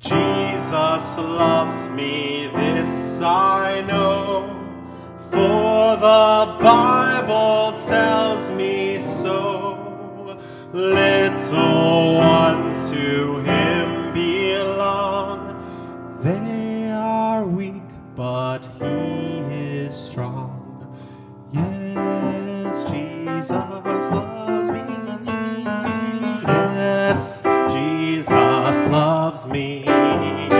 Jesus loves me, this I know, for the Bible tells me so. Little ones to Him belong, they are weak, but He is strong. Yes, Jesus loves me. Yes, Jesus loves me.